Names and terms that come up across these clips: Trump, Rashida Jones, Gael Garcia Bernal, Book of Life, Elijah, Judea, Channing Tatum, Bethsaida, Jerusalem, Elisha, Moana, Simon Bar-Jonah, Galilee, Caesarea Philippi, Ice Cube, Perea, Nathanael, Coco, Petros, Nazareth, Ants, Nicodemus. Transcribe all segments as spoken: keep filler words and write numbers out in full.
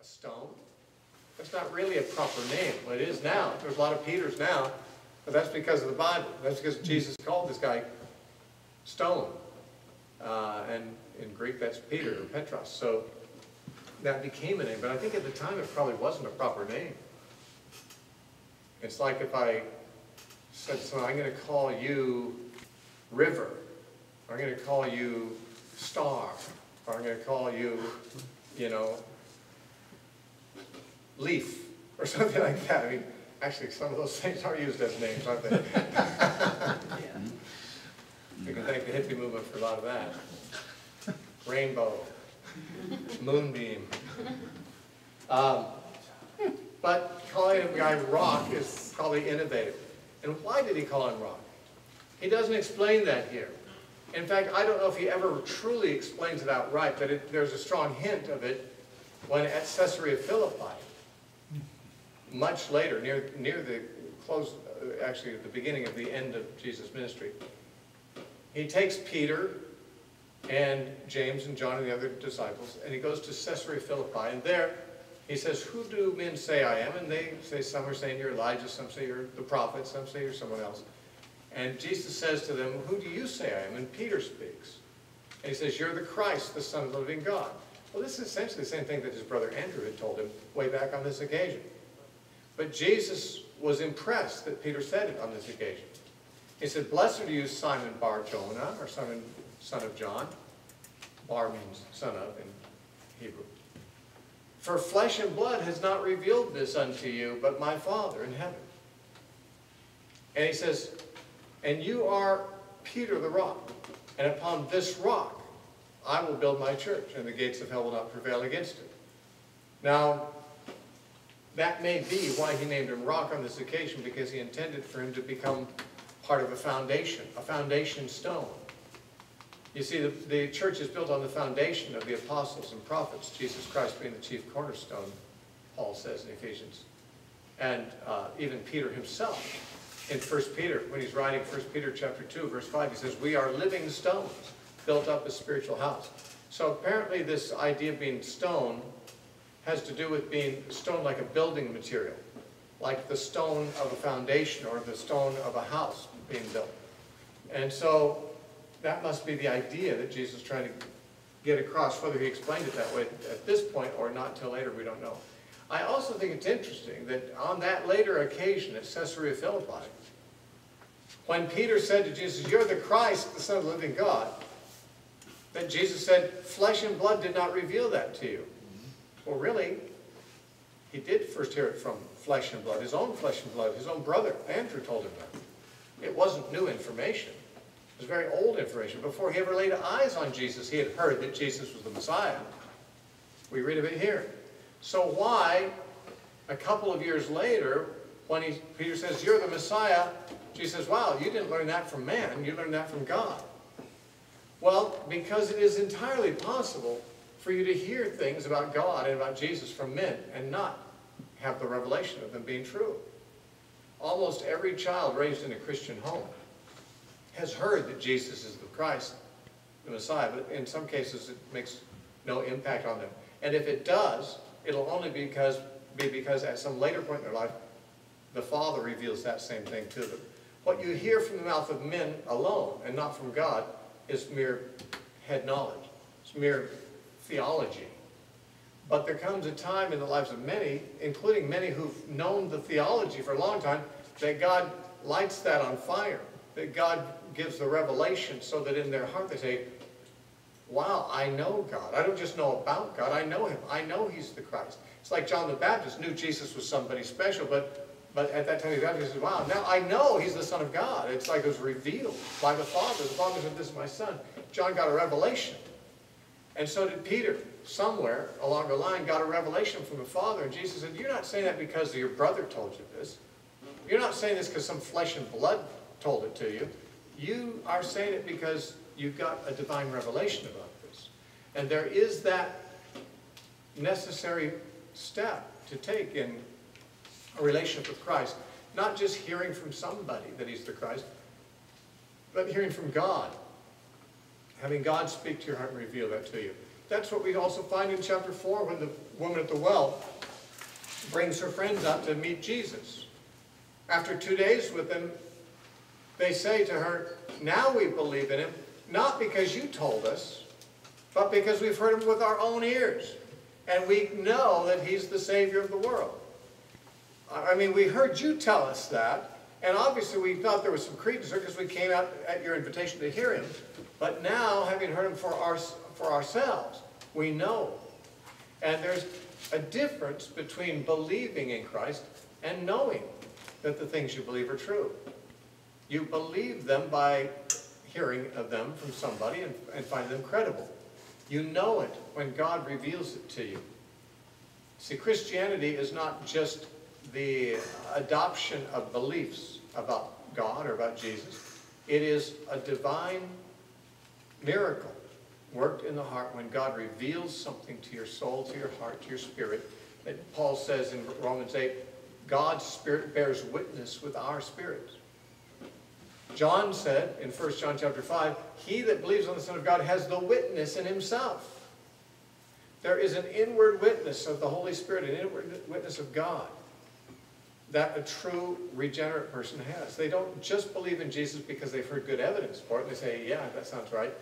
a stone. That's not really a proper name. Well, it is now. There's a lot of Peters now, but that's because of the Bible. That's because Jesus called this guy stone. Uh, and in Greek, that's Peter or Petros. So that became a name. But I think at the time, it probably wasn't a proper name. It's like if I said, so I'm going to call you River. Or I'm going to call you Star. Or I'm going to call you, you know, Leaf, or something like that. I mean, actually, some of those things are used as names, aren't they? Yeah. We can thank the hippie movement for a lot of that. Rainbow, moonbeam. Um, but calling a guy Rock is probably innovative. And why did he call him Rock? He doesn't explain that here. In fact, I don't know if he ever truly explains it outright, but it, there's a strong hint of it when at Caesarea Philippi, much later, near, near the close, actually at the beginning of the end of Jesus' ministry, he takes Peter and James and John and the other disciples, and he goes to Caesarea Philippi, and there he says, who do men say I am? And they say, some are saying you're Elijah, some say you're the prophet, some say you're someone else. And Jesus says to them, who do you say I am? And Peter speaks. And he says, you're the Christ, the Son of the living God. Well, this is essentially the same thing that his brother Andrew had told him way back on this occasion. But Jesus was impressed that Peter said it on this occasion. He said, blessed are you, Simon Bar-Jonah, or Simon, son of John. Bar means son of in Hebrew. For flesh and blood has not revealed this unto you, but my Father in heaven. And he says, and you are Peter the rock, and upon this rock I will build my church, and the gates of hell will not prevail against it. Now, that may be why he named him Rock on this occasion, because he intended for him to become part of a foundation, a foundation stone. You see, the, the church is built on the foundation of the apostles and prophets, Jesus Christ being the chief cornerstone, Paul says in Ephesians. And uh, even Peter himself. In First Peter, when he's writing First Peter chapter two, verse five, he says, we are living stones, built up a spiritual house. So apparently this idea of being stone has to do with being stone like a building material, like the stone of a foundation or the stone of a house being built. And so that must be the idea that Jesus is trying to get across, whether he explained it that way at this point or not till later, we don't know. I also think it's interesting that on that later occasion at Caesarea Philippi, when Peter said to Jesus, you're the Christ, the Son of the living God, that Jesus said, flesh and blood did not reveal that to you. Well, really, he did first hear it from flesh and blood, his own flesh and blood, his own brother, Andrew, told him that. It wasn't new information. It was very old information. Before he ever laid eyes on Jesus, he had heard that Jesus was the Messiah. We read of it here. So why, a couple of years later, when he, Peter says, you're the Messiah, Jesus says, wow, you didn't learn that from man, you learned that from God. Well, because it is entirely possible for you to hear things about God and about Jesus from men and not have the revelation of them being true. Almost every child raised in a Christian home has heard that Jesus is the Christ, the Messiah, but in some cases it makes no impact on them. And if it does, it'll only be because, be because at some later point in their life, the Father reveals that same thing to them. What you hear from the mouth of men alone, and not from God, is mere head knowledge. It's mere theology. But there comes a time in the lives of many, including many who've known the theology for a long time, that God lights that on fire, that God gives the revelation so that in their heart they say, wow, I know God. I don't just know about God. I know him. I know he's the Christ. It's like John the Baptist knew Jesus was somebody special, but, but at that time the Baptist said, wow, now I know he's the Son of God. It's like it was revealed by the Father. The Father said, this is my Son. John got a revelation. And so did Peter. Somewhere along the line got a revelation from the Father. And Jesus said, you're not saying that because your brother told you this. You're not saying this because some flesh and blood told it to you. You are saying it because you've got a divine revelation about this. And there is that necessary step to take in a relationship with Christ. Not just hearing from somebody that he's the Christ, but hearing from God. Having God speak to your heart and reveal that to you. that's what we also find in chapter four when the woman at the well brings her friends out to meet Jesus. After two days with him, they say to her, now we believe in him, not because you told us, but because we've heard him with our own ears. And we know that he's the Savior of the world. I mean, we heard you tell us that. And obviously we thought there was some credence there because we came out at your invitation to hear him. But now, having heard him for, our, for ourselves, we know. And there's a difference between believing in Christ and knowing that the things you believe are true. You believe them by hearing of them from somebody and, and find them credible. You know it when God reveals it to you. See, Christianity is not just the adoption of beliefs about God or about Jesus. It is a divine miracle worked in the heart when God reveals something to your soul, to your heart, to your spirit. And Paul says in Romans eight, God's spirit bears witness with our spirits. John said in first John chapter five, he that believes on the Son of God has the witness in himself. There is an inward witness of the Holy Spirit, an inward witness of God that a true regenerate person has. They don't just believe in Jesus because they've heard good evidence for it. They say, yeah, that sounds right.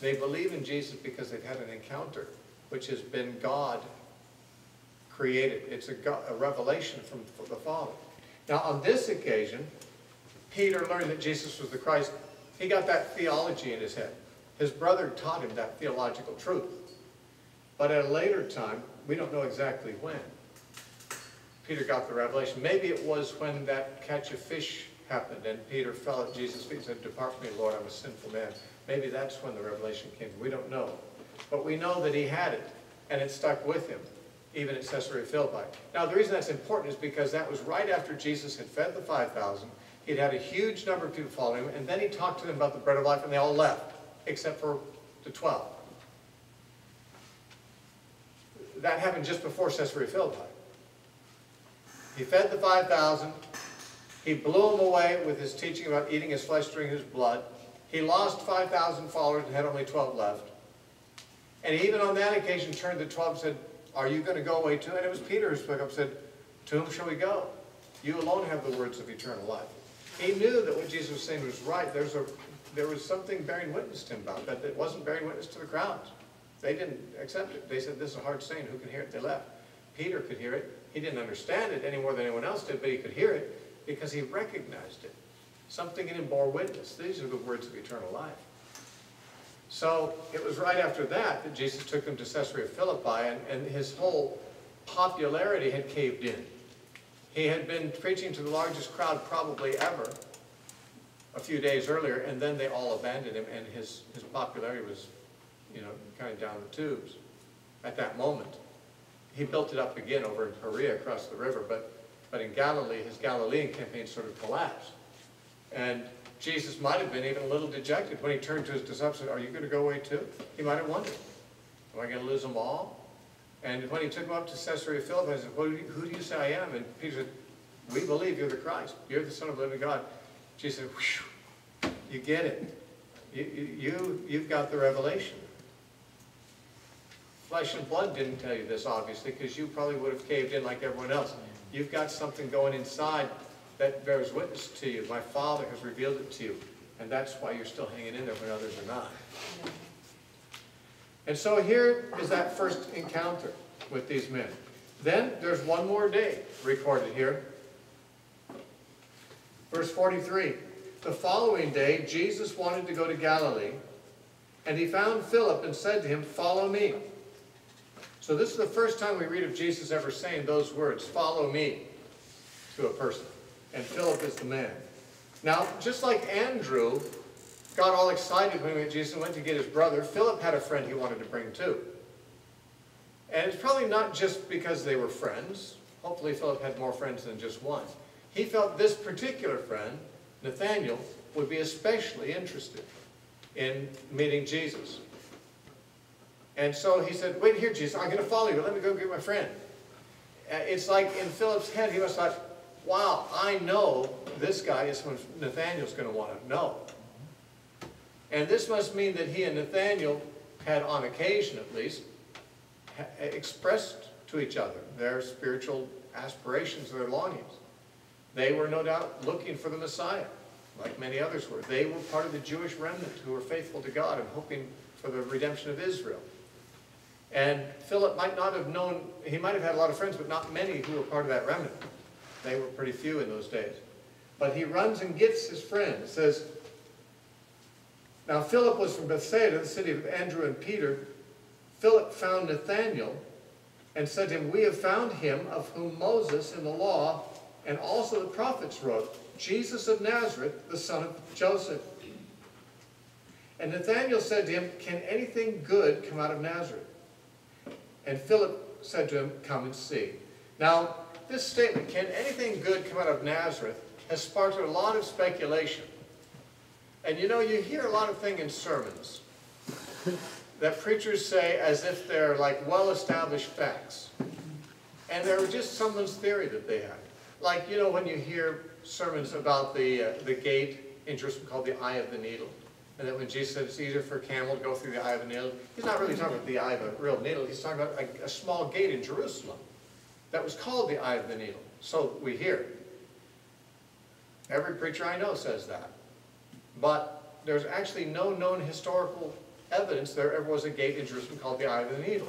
They believe in Jesus because they've had an encounter, which has been God created. It's a, God, a revelation from the Father. Now, on this occasion, Peter learned that Jesus was the Christ. He got that theology in his head. His brother taught him that theological truth. But at a later time, we don't know exactly when, Peter got the revelation. Maybe it was when that catch of fish happened and Peter fell at Jesus' feet and said, depart from me, Lord, I'm a sinful man. Maybe that's when the revelation came. We don't know. But we know that he had it, and it stuck with him, even at Caesarea Philippi. Now, the reason that's important is because that was right after Jesus had fed the five thousand, He'd had a huge number of people following him, and then he talked to them about the bread of life, and they all left, except for the twelve. That happened just before Caesarea Philippi. He fed the five thousand. He blew them away with his teaching about eating his flesh, drinking his blood. He lost five thousand followers and had only twelve left. And even on that occasion, turned to twelve and said, are you going to go away too? And it was Peter who spoke up and said, to whom shall we go? You alone have the words of eternal life. He knew that what Jesus was saying was right. There's a, there was something bearing witness to him about that. It wasn't bearing witness to the crowds. They didn't accept it. They said, this is a hard saying. Who can hear it? They left. Peter could hear it. He didn't understand it any more than anyone else did, but he could hear it because he recognized it. Something in him bore witness. These are the words of eternal life. So it was right after that that Jesus took him to Caesarea Philippi, and, and his whole popularity had caved in. He had been preaching to the largest crowd probably ever a few days earlier, and then they all abandoned him, and his, his popularity was, you know, kind of down the tubes at that moment. He built it up again over in Perea across the river, but, but in Galilee, his Galilean campaign sort of collapsed. And Jesus might have been even a little dejected when he turned to his disciples and said, are you going to go away too? He might have wondered, am I going to lose them all? And when he took him up to Caesarea Philippi, he said, well, who do you say I am? And Peter said, we believe you're the Christ. You're the Son of the living God. Jesus said, whew, you get it. You, you, you've got the revelation. Flesh and blood didn't tell you this, obviously, because you probably would have caved in like everyone else. You've got something going inside that bears witness to you. My Father has revealed it to you. And that's why you're still hanging in there when others are not. And so here is that first encounter with these men. Then there's one more day recorded here. Verse forty-three. The following day, Jesus wanted to go to Galilee, and he found Philip and said to him, follow me. So this is the first time we read of Jesus ever saying those words, follow me, to a person. And Philip is the man. Now, just like Andrew got all excited when Jesus went to get his brother, Philip had a friend he wanted to bring too. And it's probably not just because they were friends. Hopefully Philip had more friends than just one. He felt this particular friend, Nathanael, would be especially interested in meeting Jesus. And so he said, wait here, Jesus, I'm going to follow you. Let me go get my friend. It's like in Philip's head, he must have thought, wow, I know this guy is who Nathanael's going to want to know. And this must mean that he and Nathanael had, on occasion at least, expressed to each other their spiritual aspirations, their longings. They were no doubt looking for the Messiah, like many others were. They were part of the Jewish remnant who were faithful to God and hoping for the redemption of Israel. And Philip might not have known, he might have had a lot of friends, but not many who were part of that remnant. They were pretty few in those days. But he runs and gets his friend. It says, now Philip was from Bethsaida, the city of Andrew and Peter. Philip found Nathanael and said to him, we have found him of whom Moses in the law and also the prophets wrote, Jesus of Nazareth, the son of Joseph. And Nathanael said to him, can anything good come out of Nazareth? And Philip said to him, come and see. Now, this statement, can anything good come out of Nazareth, has sparked a lot of speculation. And you know, you hear a lot of things in sermons that preachers say as if they're like well-established facts. And they're just someone's theory that they have. Like, you know, when you hear sermons about the, uh, the gate in Jerusalem called the Eye of the Needle, and that when Jesus said it's easier for a camel to go through the eye of a needle, he's not really talking about the eye of a real needle. He's talking about a, a small gate in Jerusalem that was called the Eye of the Needle. So we hear. Every preacher I know says that. But there's actually no known historical evidence there ever was a gate in Jerusalem called the Eye of the Needle.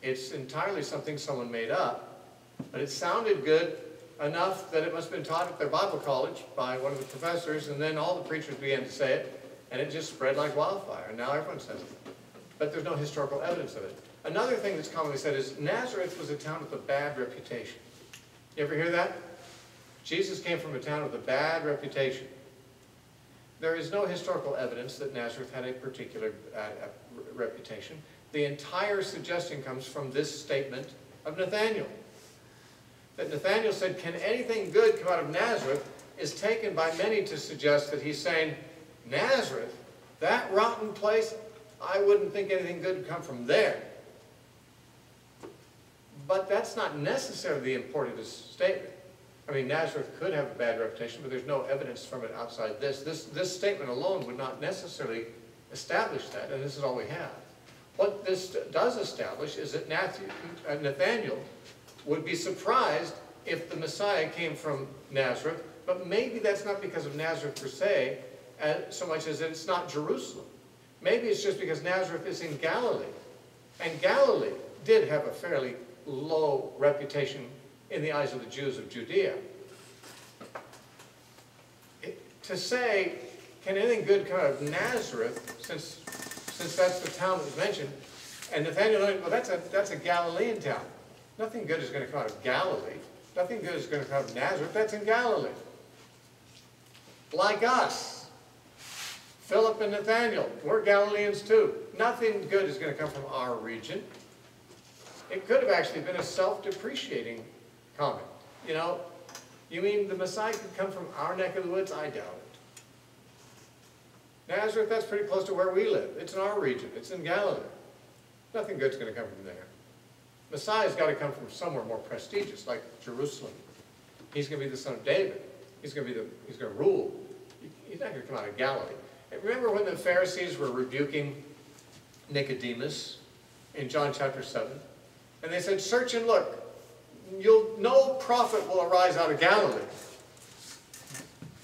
It's entirely something someone made up, but it sounded good enough that it must have been taught at their Bible college by one of the professors, and then all the preachers began to say it, and it just spread like wildfire, and now everyone says it. But there's no historical evidence of it. Another thing that's commonly said is Nazareth was a town with a bad reputation. You ever hear that? Jesus came from a town with a bad reputation. There is no historical evidence that Nazareth had a particular uh, reputation. The entire suggestion comes from this statement of Nathanael. That Nathanael said, can anything good come out of Nazareth, is taken by many to suggest that he's saying, Nazareth, that rotten place, I wouldn't think anything good would come from there. But that's not necessarily the import of this statement. I mean, Nazareth could have a bad reputation, but there's no evidence from it outside this. This, this statement alone would not necessarily establish that, and this is all we have. What this does establish is that Nathanael would be surprised if the Messiah came from Nazareth, but maybe that's not because of Nazareth per se, so much as it's not Jerusalem. Maybe it's just because Nazareth is in Galilee, and Galilee did have a fairly low reputation in the eyes of the Jews of Judea. It, to say, can anything good come out of Nazareth, since, since that's the town that was mentioned, and Nathanael, well, that's a, that's a Galilean town. Nothing good is going to come out of Galilee. Nothing good is going to come out of Nazareth. That's in Galilee. Like us, Philip and Nathanael, we're Galileans too. Nothing good is going to come from our region. It could have actually been a self-depreciating comment. You know, you mean the Messiah could come from our neck of the woods? I doubt it. Nazareth, that's pretty close to where we live. It's in our region. It's in Galilee. Nothing good's going to come from there. Messiah's got to come from somewhere more prestigious, like Jerusalem. He's going to be the son of David. He's going to be the, he's going to rule. He's not going to come out of Galilee. And remember when the Pharisees were rebuking Nicodemus in John chapter seven? And they said, search and look. You'll, no prophet will arise out of Galilee.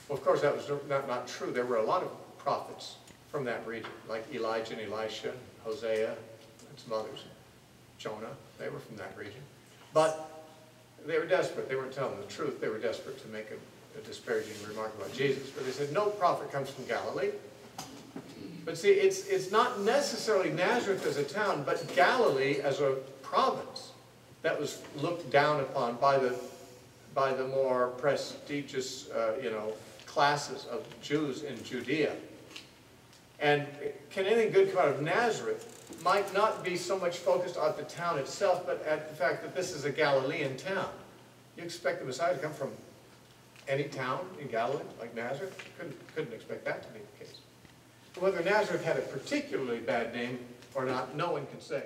Well, of course, that was not, not true. There were a lot of prophets from that region, like Elijah and Elisha, Hosea, and some others. Jonah, they were from that region. But they were desperate. They weren't telling the truth. They were desperate to make a, a disparaging remark about Jesus. But they said, no prophet comes from Galilee. But see, it's, it's not necessarily Nazareth as a town, but Galilee as a province that was looked down upon by the, by the more prestigious uh, you know, classes of Jews in Judea. And can anything good come out of Nazareth? Might not be so much focused on the town itself, but at the fact that this is a Galilean town. You expect the Messiah to come from any town in Galilee, like Nazareth? Couldn't, couldn't expect that to be the case. Whether Nazareth had a particularly bad name or not, no one can say.